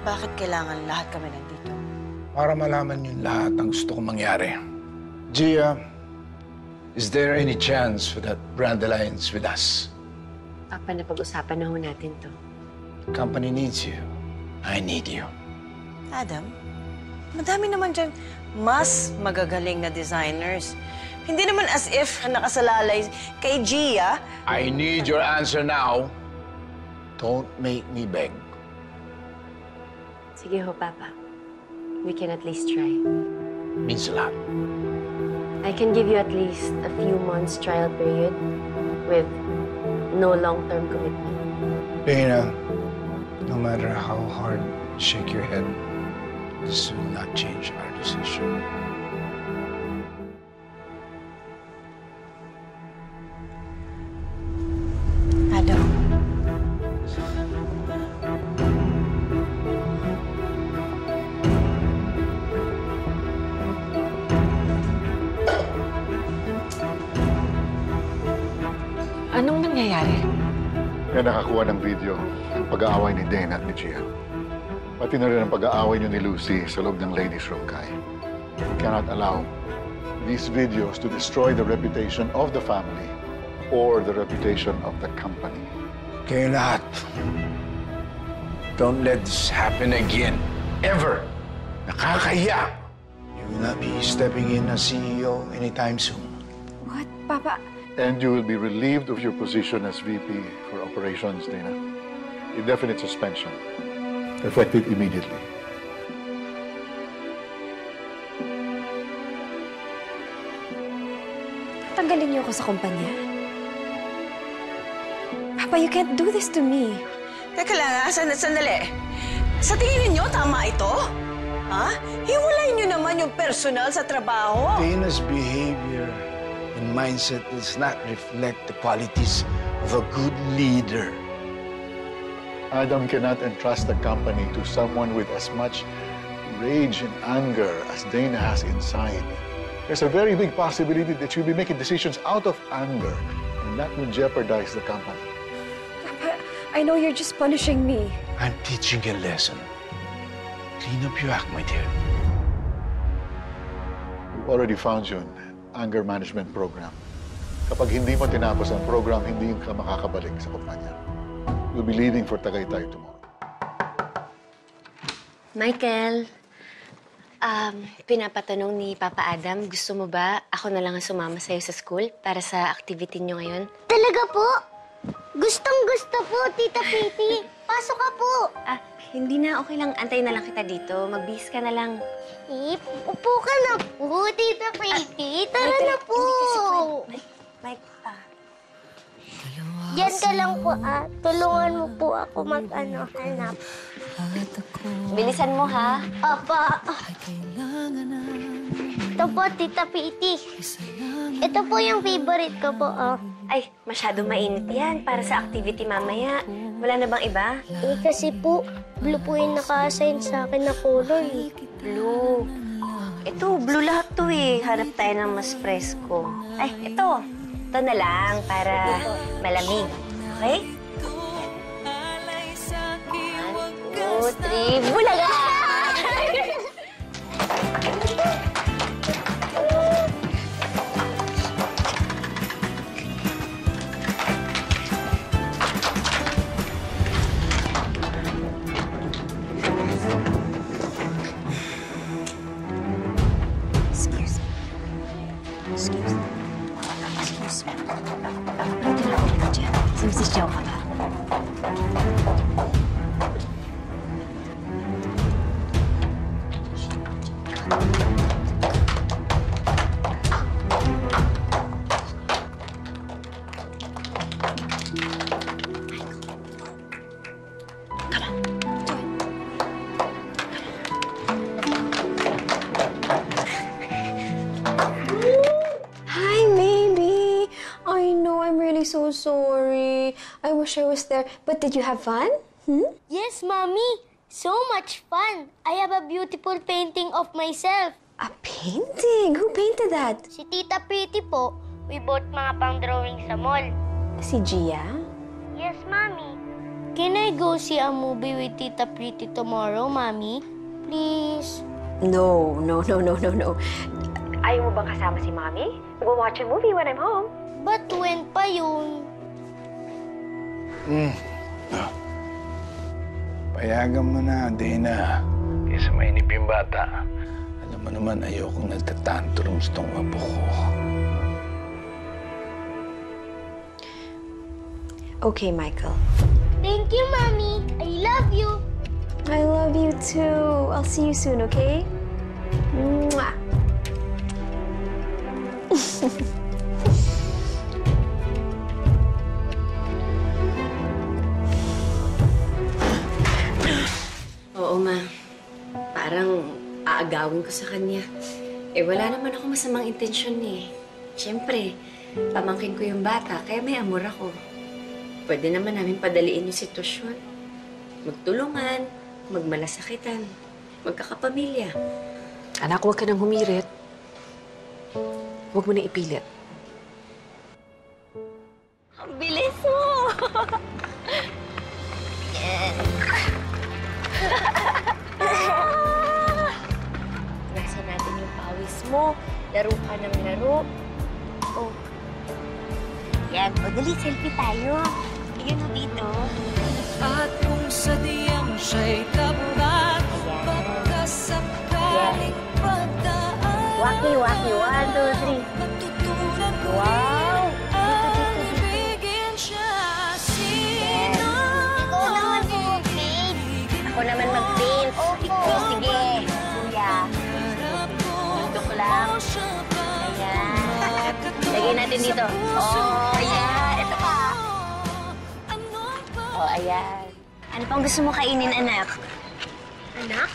Bakit kailangan lahat kami nandito? Para malaman niyo lahat ang gusto kong mangyari. Gia, is there any chance for that brand alliance with us? Papa, napag-usapan na ho natin to. The company needs you. I need you. Adam, madami naman dyan mas magagaling na designers. Hindi naman as if nakasalalay kay Gia. I need your answer now. Don't make me beg. Sige ho, Papa. We can at least try. Means a lot. I can give you at least a few months trial period with no long-term commitment. Dana, no matter how hard you shake your head, this will not change our decision. Anong nangyayari? Kaya nakakuha ng video ang pag-aaway ni Dana at ni Gia. Pati na rin ang pag-aaway niyo ni Lucy sa loob ng ladies' room, Kai. We cannot allow these videos to destroy the reputation of the family or the reputation of the company. Kayo lahat, don't let this happen again, ever. Nakakahiya! You will not be stepping in as CEO anytime soon. What, Papa? And you will be relieved of your position as VP for Operations, Dana. Indefinite suspension, effective immediately. Tatanggalin niyo ako sa kumpanya? Papa, you can't do this to me. Teka lang, sandali. Sa tingin niyo tama ito? Ha? Hiwalayin niyo naman yung personal sa trabaho. Dana's behavior and mindset does not reflect the qualities of a good leader. Adam cannot entrust the company to someone with as much rage and anger as Dana has inside. There's a very big possibility that she'll be making decisions out of anger, and that will jeopardize the company. Papa, I know you're just punishing me. I'm teaching a lesson. Clean up your act, my dear. We've already found you. Anger Management Program. Kapag hindi mo tinapos ang program, hindi ka makakabalik sa kumpanya. You'll be leaving for Tagaytay tomorrow. Michael, pinapatanong ni Papa Adam, gusto mo ba ako na lang ang sumama sa'yo sa school para sa activity niyo ngayon? Talaga po? Gustong-gusto po, Tita Piti. Pasok ka po. Ah, hindi na. Okay lang. Antayin na lang kita dito. Magbihis ka na lang. Eh, upo ka na po, Tita Piti. Tara na po. Mike, diyan ka lang po, ah. Tulungan mo po ako mag-hanap. Bilisan mo, ha? Papa. Ito po, Tita Piti. Ito po yung favorite ko po, ah. Ay, masyado mainit yan para sa activity mamaya. Wala na bang iba? Eh, kasi po, blue po yung naka-assign sa akin na color. Blue. Ito, blue lahat to eh. Hanap tayo ng mas presko. Ay, ito. Ito na lang para malamig. Okay? 1, 2, 3, bulaga! So sorry. I wish I was there. But did you have fun? Hmm? Yes, Mommy. So much fun. I have a beautiful painting of myself. A painting? Who painted that? Si Tita Pretty po. We bought mga pang-drawing sa mall. Si Gia? Yes, Mommy. Can I go see a movie with Tita Pretty tomorrow, Mommy? Please? No. Ayaw mo bang kasama si Mommy? We'll watch a movie when I'm home. But when pa yun? Payagan mo na, Dana. Kaysa mainip yung bata. Alam mo naman, ayokong nagtatantrums tong apo ko. Okay, Michael. Thank you, Mommy. I love you. I love you too. I'll see you soon, okay? Mwah! Oo, Ma. Parang aagawin ko sa kanya. Eh, wala naman ako masamang intensyon eh. Siyempre, pamangkin ko yung bata, kaya may amor ako. Pwede naman namin padaliin yung sitwasyon. Magtulungan, magmalasakitan, magkakapamilya. Anak, huwag ka nang humirit. Huwag mo na ipilit. Ang bilis mo! Nasa natin yung pawis mo. Laro ka ng laro. Oh. Yan. O, dali, selfie tayo. Ayun o, dito. At kung sadyang siya'y tabunan, pagkasakaling pagdaan. Waki, waki. 1, 2, 3. Wow! Dito. Yes. Ikaw naman po mag-paint. Ako naman mag-paint. Opo. Oh, sige. Kuya. Dito ko lang. Ayan. Lagay natin dito. Oh, ayan. Ito pa. Oh, ayan. Ano pang gusto mo kainin, anak? Anak?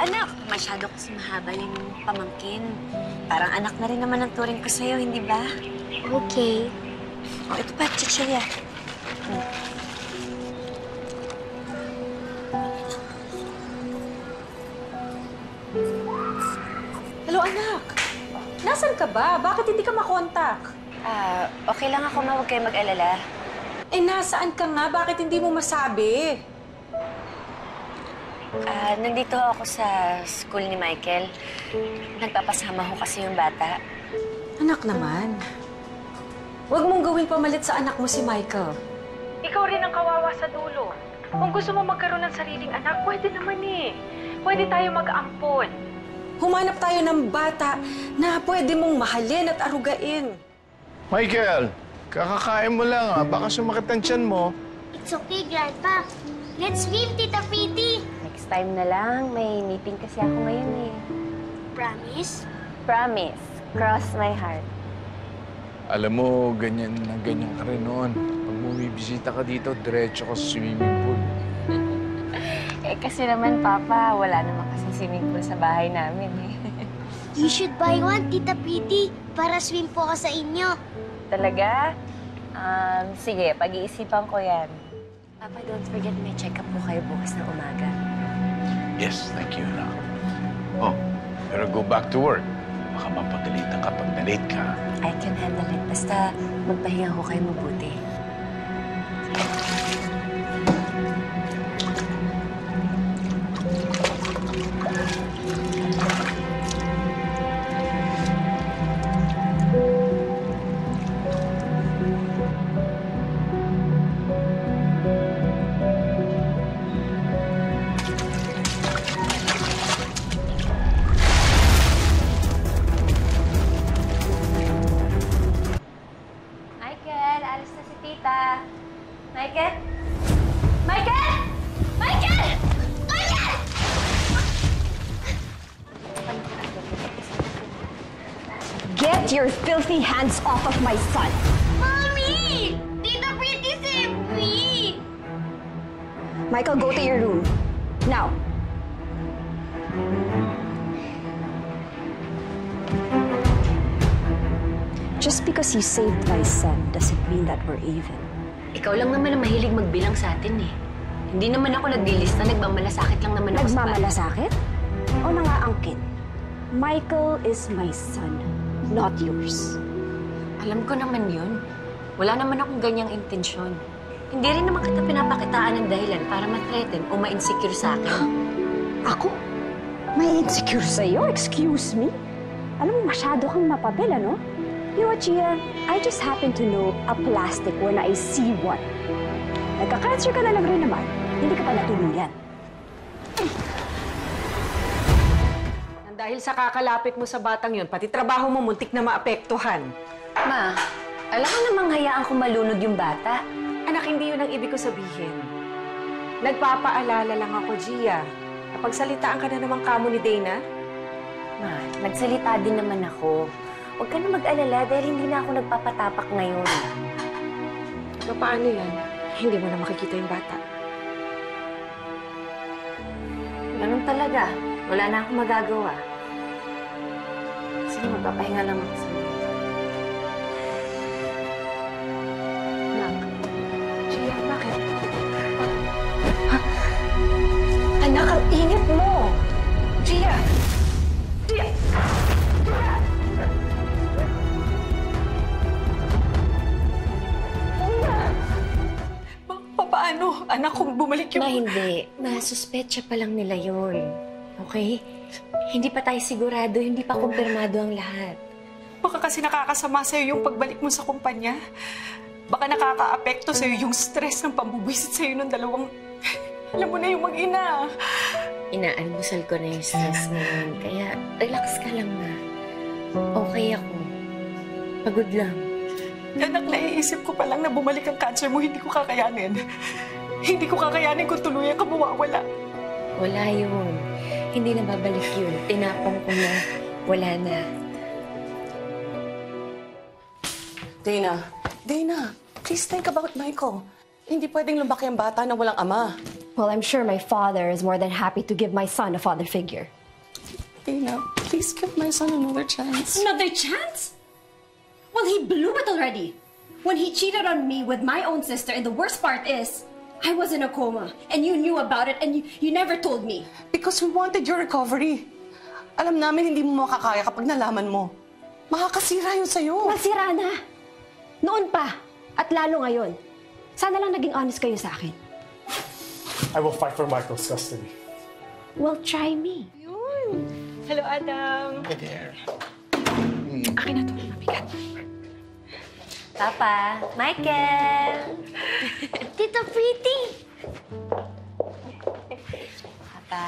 Anak, masyado kasi mahaba yung pamangkin. Parang anak na rin naman ang turing ko sa'yo, hindi ba? Okay. O, ito pa, chichirya. Hello, anak. Nasaan ka ba? Bakit hindi ka makontak? Okay lang ako, ma. Huwag kayo mag-alala. Eh, nasaan ka nga? Bakit hindi mo masabi? Nandito ako sa school ni Michael. Nagpapasama ko kasi yung bata. Anak naman. Huwag mong gawing pamalit sa anak mo si Michael. Ikaw rin ang kawawa sa dulo. Kung gusto mo magkaroon ng sariling anak, pwede naman eh. Pwede tayo mag-aampon. Humanap tayo ng bata na pwede mong mahalin at arugain. Michael, kakakain mo lang ha. Baka sumakit ang tiyan mo. It's okay, Grandpa. Let's leave, Tita Pretty. Next time na lang. May meeting kasi ako ngayon eh. Promise? Promise. Cross my heart. Alam mo, ganyan na ganyan ka rin noon. Pag bumibisita ka dito, diretso ka sa swimming pool. Eh kasi naman, Papa, wala naman kasi swimming pool sa bahay namin eh. You should buy one, Tita Pretty, para swim po ka sa inyo. Talaga? Sige, pag-iisipan ko yan. Papa, don't forget may check-up po kayo bukas na umaga. Yes, thank you, anak. Oh, pero go back to work. Baka mapagalitan ka pag na-late ka. I can handle it. Basta magpahinga ko kayo mabuti. Get your filthy hands off of my son! Mommy! Tita Pretty saved me! Michael, go to your room. Now! Just because you saved my son doesn't mean that we're even. Ikaw lang naman ang mahilig magbilang sa atin eh. Hindi naman ako naglilista, nagmamalasakit lang naman ako sa bahay. Nagmamalasakit? O nangaangkin? Michael is my son. Not yours. Alam ko naman yun. Wala naman akong ganyang intensyon. Hindi rin naman kita pinapakitaan ng dahilan para ma-threaten o ma-insecure sa akin. Ako? Ma-insecure sa'yo? Excuse me? Alam mo, masyado kang mapapil, ano? You know what, Gia? I just happen to know a plastic when I see one. Nagka-cancer ka na lang rin naman. Hindi ka pa natuluyan. Dahil sa kakalapit mo sa batang yun, pati trabaho mo muntik na maapektuhan. Ma, alam mo namang hayaan kung malunod yung bata. Anak, hindi yun ang ibig ko sabihin. Nagpapaalala lang ako, Gia. Napagsalitaan ka na naman kamo ni Dana? Ma, nagsalita din naman ako. Huwag ka na mag-alala dahil hindi na ako nagpapatapak ngayon. So, paano yan? Hindi mo na makikita yung bata. Ganun talaga. Wala na akong magagawa. Sige, magpapahinga lang ako sa'yo. Anak, ang init mo! Gia! Gia! Gia! Paano? Anak, kung bumalik yung... Ma, hindi. Masuspecha pa lang nila yun. Okay? Hindi pa tayo sigurado, hindi pa kumpirmado ang lahat. Baka kasi nakakasama sa'yo yung pagbalik mo sa kumpanya. Baka nakakaapekto sa'yo yung stress ng pambubisit sa'yo ng dalawang... Alam mo na yung mag-ina. Inaalmusal ko na yung stress ngayon. Kaya, relax ka lang na. Okay ako. Pagod lang. Anak, naiisip ko pa lang na bumalik ang cancer mo. Hindi ko kakayanin. Hindi ko kakayanin kung tuluyan ka mawawala. Wala yun. Hindi na babalik yun. Tinapong ko na. Wala na. Dana, Dana, please think about Michael. Hindi pwedeng lumaki ang bata na walang ama. Well, I'm sure my father is more than happy to give my son a father figure. Dana, please give my son another chance. Another chance? Well, he blew it already. When he cheated on me with my own sister, and the worst part is, I was in a coma, and you knew about it, and you never told me. Because we wanted your recovery. Alam namin hindi mo makakaya kapag nalaman mo. Makakasira yun sa'yo. Masira na. Noon pa, at lalo ngayon. Sana lang naging honest kayo sa akin. I will fight for Michael's custody. Well, try me. Yun. Hello, Adam. Hey there. Akin na to. Mabigat. Papa, Michael. Tito Pretty. Papa.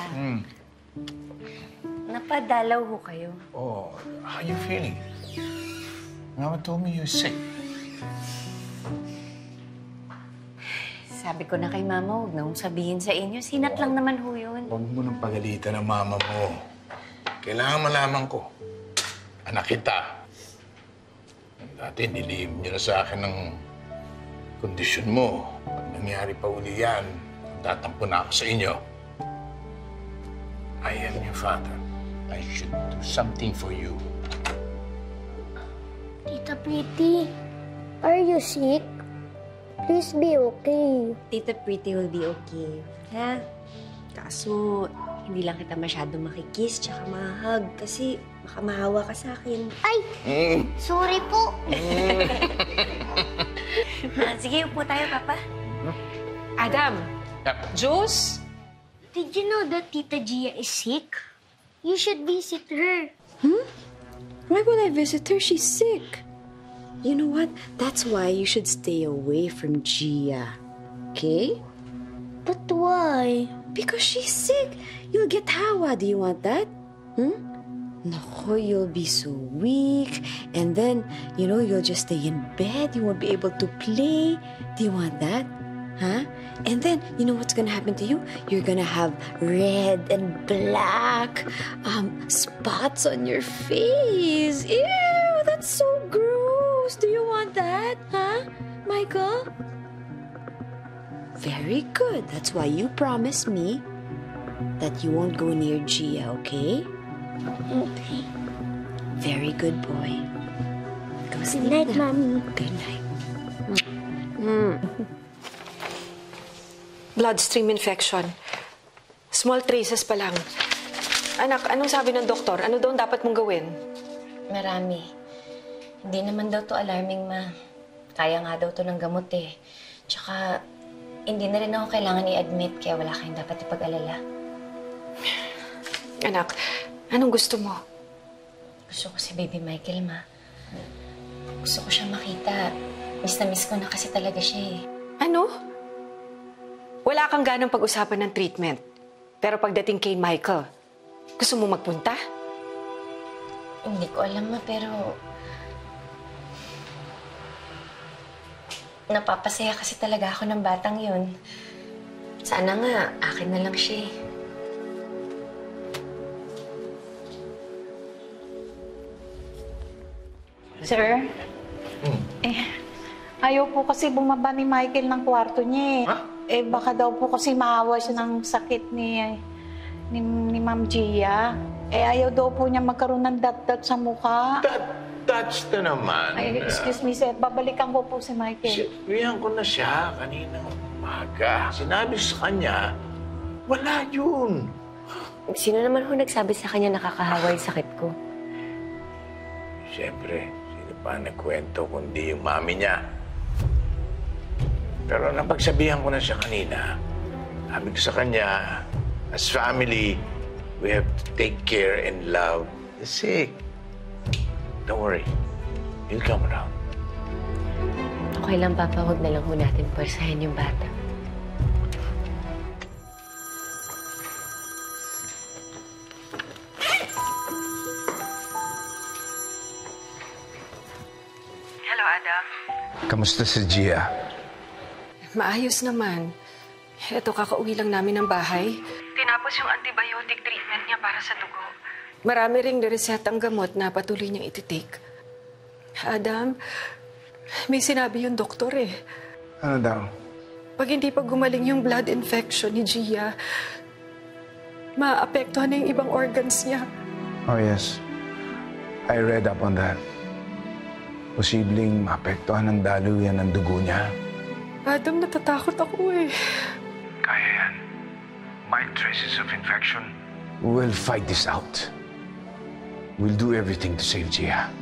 Napadalaw ho kayo. Oh, how are you feeling? Mama told me you're sick. Sabi ko na kay Mama, huwag na akong sabihin sa inyo. Sinat lang naman ho yun. Huwag mo nang pagalitan ng Mama mo. Kailangan malaman ko. Anak kita. Dati, nilihim niyo na sa akin ng kondisyon mo. Pag nangyari pa uli yan, tatampo na ako sa inyo. I am your father. I should do something for you. Tita Pretty, are you sick? Please be okay. Tita Pretty will be okay. Ha? Kaso, hindi lang kita masyadong makikiss tsaka mahahag kasi baka mahawa ka sa akin. Ay! Sorry po! Sige, upo tayo, Papa. Adam! Juice? Did you know that Tita Gia is sick? You should visit her. Hmm? Why would I visit her? She's sick. You know what? That's why you should stay away from Gia. Okay? But why? Because she's sick. You'll get hawa. Do you want that? Hmm? Naku, you'll be so weak. And then, you know, you'll just stay in bed. You won't be able to play. Do you want that? Huh? And then, you know what's gonna happen to you? You're gonna have red and black spots on your face. Ew, that's so gross. Do you want that, huh, Michael? Very good. That's why you promised me that you won't go near Gia, okay? Okay. Very good boy. Go sleep. Good night, now. Mommy. Good night. Bloodstream infection. Small traces pa lang. Anak, anong sabi ng doktor? Ano daw dapat mong gawin? Marami. Hindi naman daw to alarming, ma. Kaya nga daw to ng gamot eh. Tsaka, hindi na rin ako kailangan i-admit kaya wala kayong dapat ipag-alala. Anak, anong gusto mo? Gusto ko si Baby Michael, ma. Gusto ko siyang makita. Miss na miss ko na kasi talaga siya eh. Ano? Wala kang ganang pag-usapan ng treatment. Pero pagdating kay Michael, gusto mo magpunta? Hindi ko alam, ma, pero... napapasaya kasi talaga ako ng batang yun. Sana nga, akin na lang siya. Sir? Hmm. Eh, ayaw po kasi bumaba ni Michael ng kwarto niya eh. Huh? Eh, baka daw po kasi maawa siya ng sakit ni Ma'am Gia. Eh, ayaw daw po niya magkaroon ng dot-dot sa mukha. Touch na naman. Ay, excuse me, sir. Babalikan ko po si Michael. Sabihan ko na siya kaninang umaga. Sinabi sa kanya, wala yun. Sino naman ho nagsabi sa kanya nakakahawa yung sakit ko? Siyempre, sino pa nagkwento kundi yung mami niya. Pero napagsabihan ko na siya kanina. Sabi ko sa kanya, as family, we have to take care and love the sick. Don't worry. You'll come around. Okay lang, Papa. Huwag na lang ho natin pwersahin yung bata. Hello, Adam. Kamusta si Gia? Maayos naman. Eto, kakauwi lang namin ng bahay. Tinapos yung antibiotic treatment niya para sa dugo. Marami ring na-reset ang gamot na patuloy niyang iti-take. Adam, may sinabi yung doktor eh. Ano daw? Pag hindi pa gumaling yung blood infection ni Gia, maapektuhan na yung ibang organs niya. Oh yes. I read up on that. Posibleng maapektuhan ang daluyan ng dugo niya. Adam, natatakot ako eh. Kaya yan. Mild traces of infection. We'll fight this out. We'll do everything to save Gia.